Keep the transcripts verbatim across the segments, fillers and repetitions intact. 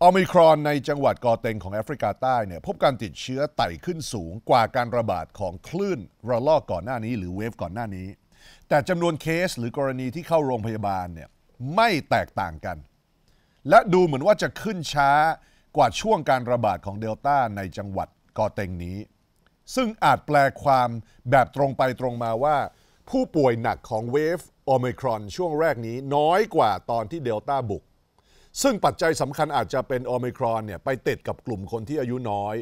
โอมิครอนในจังหวัดกอเต็งของแอฟริกาใต้เนี่ยพบการติดเชื้อไต่ขึ้นสูงกว่าการระบาดของคลื่นระลอกก่อนหน้านี้หรือเวฟก่อนหน้านี้แต่จำนวนเคสหรือกรณีที่เข้าโรงพยาบาลเนี่ยไม่แตกต่างกันและดูเหมือนว่าจะขึ้นช้ากว่าช่วงการระบาดของเดลต้าในจังหวัดกอเต็งนี้ซึ่งอาจแปลความแบบตรงไปตรงมาว่าผู้ป่วยหนักของเวฟโอมิครอนช่วงแรกนี้น้อยกว่าตอนที่เดลต้าบุกซึ่งปัจจัยสำคัญอาจจะเป็นโอมิครอนเนี่ยไปติดกับกลุ่มคนที่อายุน้อย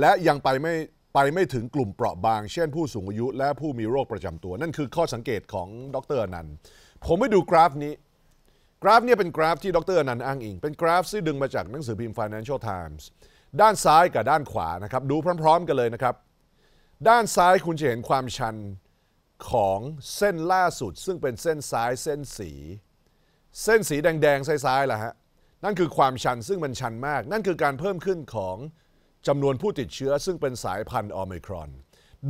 และยังไปไม่ไปไม่ถึงกลุ่มเปราะบางเช่นผู้สูงอายุและผู้มีโรคประจำตัวนั่นคือข้อสังเกตของดร.อนันต์ผมไปดูกราฟนี้กราฟนี้เป็นกราฟที่ดร.อนันต์อ้างอิงเป็นกราฟที่ดึงมาจากหนังสือพิมพ์ Financial Times ด้านซ้ายกับด้านขวานะครับดูพร้อมๆกันเลยนะครับด้านซ้ายคุณจะเห็นความชันของเส้นล่าสุดซึ่งเป็นเส้นซ้ายเส้นสีเส้นสีแดงๆซ้ายๆล่ะฮะนั่นคือความชันซึ่งมันชันมากนั่นคือการเพิ่มขึ้นของจำนวนผู้ติดเชื้อซึ่งเป็นสายพันธุ์โอมิครอน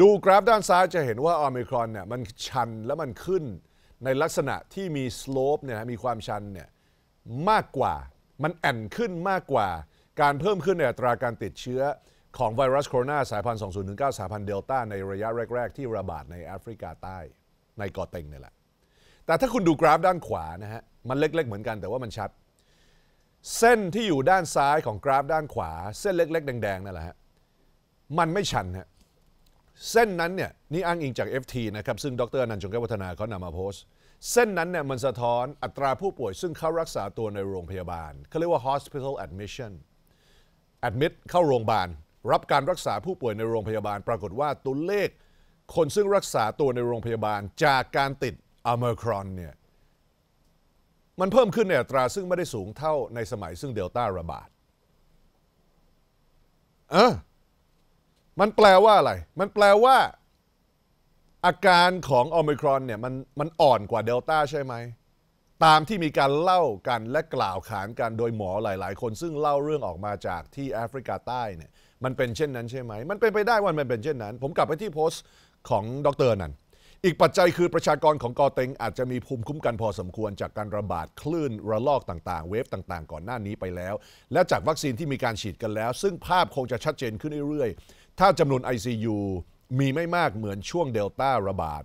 ดูกราฟด้านซ้ายจะเห็นว่าโอมิครอนเนี่ยมันชันและมันขึ้นในลักษณะที่มีสโลปเนี่ยมีความชันเนี่ยมากกว่ามันแอนขึ้นมากกว่าการเพิ่มขึ้นในอัตราการติดเชื้อของไวรัสโคโรนาสายพันธุ์สองพันสิบเก้าสายพันธุ์เดลต้าในระยะแรกๆที่ระบาดในแอฟริกาใต้ในกอเต็งเนี่ยแหละแต่ถ้าคุณดูกราฟด้านขวานะฮะมันเล็กๆเหมือนกันแต่ว่ามันชัดเส้นที่อยู่ด้านซ้ายของกราฟด้านขวาเส้นเล็กๆแดงๆนั่นแหละฮะมันไม่ชันฮะเส้นนั้นเนี่ยนี่อ้างอิงจาก เอฟ ที นะครับซึ่งดร.อนันต์ จงแก้ววัฒนาเขานำมาโพสต์เส้นนั้นเนี่ยมันสะท้อนอัตราผู้ป่วยซึ่งเข้ารักษาตัวในโรงพยาบาลเขาเรียกว่า hospital admission admit เข้าโรงพยาบาลรับการรักษาผู้ป่วยในโรงพยาบาลปรากฏว่าตัวเลขคนซึ่งรักษาตัวในโรงพยาบาลจากการติดอเมอร์ครอนเนี่ยมันเพิ่มขึ้นในอัตราซึ่งไม่ได้สูงเท่าในสมัยซึ่งเดลต้าระบาดเออมันแปลว่าอะไรมันแปลว่าอาการของโอมิครอนเนี่ยมันมันอ่อนกว่าเดลต้าใช่ไหมตามที่มีการเล่ากันและกล่าวขานกันโดยหมอหลายๆคนซึ่งเล่าเรื่องออกมาจากที่แอฟริกาใต้เนี่ยมันเป็นเช่นนั้นใช่ไหมมันเป็นไปได้ว่ามันเป็นเช่นนั้นผมกลับไปที่โพสต์ของดร.นั่นอีกปัจจัยคือประชากรของกอเต็งอาจจะมีภูมิคุ้มกันพอสมควรจากการระบาดคลื่นระลอกต่างๆเวฟต่างๆก่อนหน้านี้ไปแล้วและจากวัคซีนที่มีการฉีดกันแล้วซึ่งภาพคงจะชัดเจนขึ้นเรื่อยๆถ้าจำนวน ไอ ซี ยู มีไม่มากเหมือนช่วงเดลต้าระบาด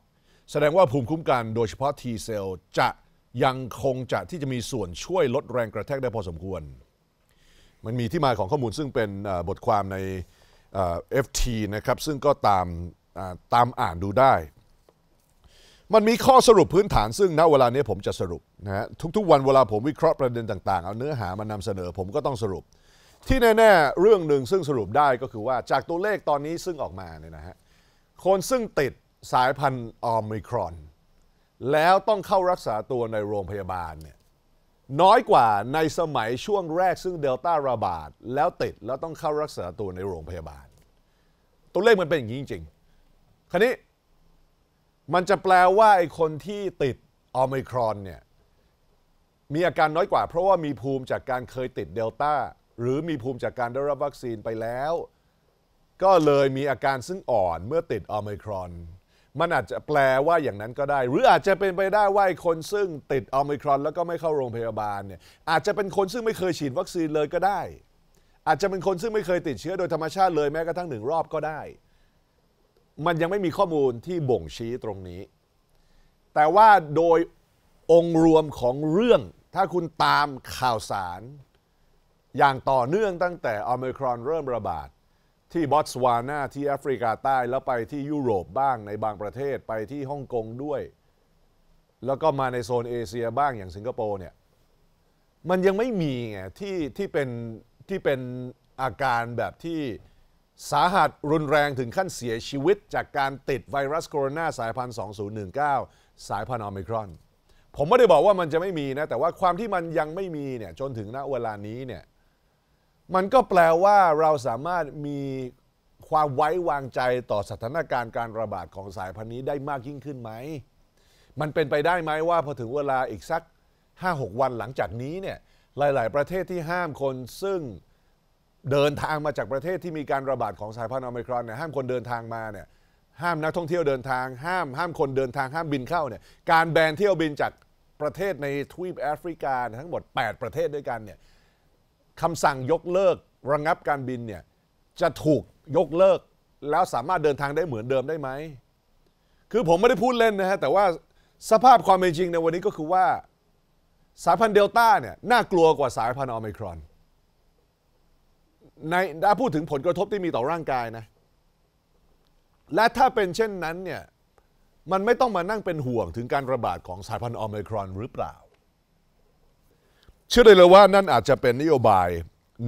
แสดงว่าภูมิคุ้มกันโดยเฉพาะ T เซลล์จะยังคงจะที่จะมีส่วนช่วยลดแรงกระแทกได้พอสมควรมันมีที่มาของข้อมูลซึ่งเป็นบทความใน เอฟ ที นะครับซึ่งก็ตามตามอ่านดูได้มันมีข้อสรุปพื้นฐานซึ่งณเวลานี้ผมจะสรุปนะฮะทุกๆวันเวลาผมวิเคราะห์ประเด็นต่างๆเอาเนื้อหามานำเสนอผมก็ต้องสรุปที่แน่ๆเรื่องหนึ่งซึ่งสรุปได้ก็คือว่าจากตัวเลขตอนนี้ซึ่งออกมาเนี่ยนะฮะคนซึ่งติดสายพันธุ์โอมิครอนแล้วต้องเข้ารักษาตัวในโรงพยาบาลเนี่ยน้อยกว่าในสมัยช่วงแรกซึ่งเดลต้าระบาดแล้วติดแล้วต้องเข้ารักษาตัวในโรงพยาบาลตัวเลขมันเป็นอย่างนี้จริงๆคราวนี้มันจะแปลว่าไอ้คนที่ติดโอไมครอนเนี่ยมีอาการน้อยกว่าเพราะว่ามีภูมิจากการเคยติดเดลต้าหรือมีภูมิจากการได้รับวัคซีนไปแล้วก็เลยมีอาการซึ่งอ่อนเมื่อติดโอไมครอนมันอาจจะแปลว่าอย่างนั้นก็ได้หรืออาจจะเป็นไปได้ว่าไอ้คนซึ่งติดโอไมครอนแล้วก็ไม่เข้าโรงพยาบาลเนี่ยอาจจะเป็นคนซึ่งไม่เคยฉีดวัคซีนเลยก็ได้อาจจะเป็นคนซึ่งไม่เคยติดเชื้อโดยธรรมชาติเลยแม้กระทั่งหนึ่งรอบก็ได้มันยังไม่มีข้อมูลที่บ่งชี้ตรงนี้แต่ว่าโดยองค์รวมของเรื่องถ้าคุณตามข่าวสารอย่างต่อเนื่องตั้งแต่โอมิครอนเริ่มระบาดที่บอตสวานาที่แอฟริกาใต้แล้วไปที่ยุโรปบ้างในบางประเทศไปที่ฮ่องกงด้วยแล้วก็มาในโซนเอเชียบ้างอย่างสิงคโปร์เนี่ยมันยังไม่มีไงที่ที่เป็นที่เป็นอาการแบบที่สาหัสรุนแรงถึงขั้นเสียชีวิตจากการติดไวรัสโคโรนาสายพันธุ์สองพันสิบเก้าสายพันธุ์โอไมครอนผมไม่ได้บอกว่ามันจะไม่มีนะแต่ว่าความที่มันยังไม่มีเนี่ยจนถึงณเวลานี้เนี่ยมันก็แปลว่าเราสามารถมีความไว้วางใจต่อสถานการณ์การระบาดของสายพันธุ์นี้ได้มากยิ่งขึ้นไหมมันเป็นไปได้ไหมว่าพอถึงเวลาอีกสัก ห้าหก วันหลังจากนี้เนี่ยหลายๆประเทศที่ห้ามคนซึ่งเดินทางมาจากประเทศที่มีการระบาดของสายพันธุ์โอไมครอนเนี่ยห้ามคนเดินทางมาเนี่ยห้ามนักท่องเที่ยวเดินทางห้ามห้ามคนเดินทางห้ามบินเข้าเนี่ยการแบนเที่ยวบินจากประเทศในทวีปแอฟริกาทั้งหมดแปดประเทศด้วยกันเนี่ย คำสั่งยกเลิกระงับการบินเนี่ยจะถูกยกเลิกแล้วสามารถเดินทางได้เหมือนเดิมได้ไหมคือผมไม่ได้พูดเล่นนะฮะแต่ว่าสภาพความเป็นจริงในวันนี้ก็คือว่าสายพันธุ์เดลต้าเนี่ยน่ากลัวกว่าสายพันธุ์โอไมครอนในถ้าพูดถึงผลกระทบที่มีต่อร่างกายนะและถ้าเป็นเช่นนั้นเนี่ยมันไม่ต้องมานั่งเป็นห่วงถึงการระบาดของสายพันธุ์โอไมครอนหรือเปล่าเชื่อเลยว่านั่นอาจจะเป็นนโยบาย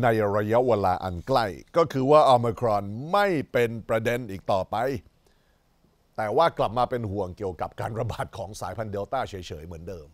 ในระยะเวลาอันใกล้ก็คือว่าโอไมครอนไม่เป็นประเด็นอีกต่อไปแต่ว่ากลับมาเป็นห่วงเกี่ยวกับการระบาดของสายพันธุ์เดลต้าเฉยๆเหมือนเดิม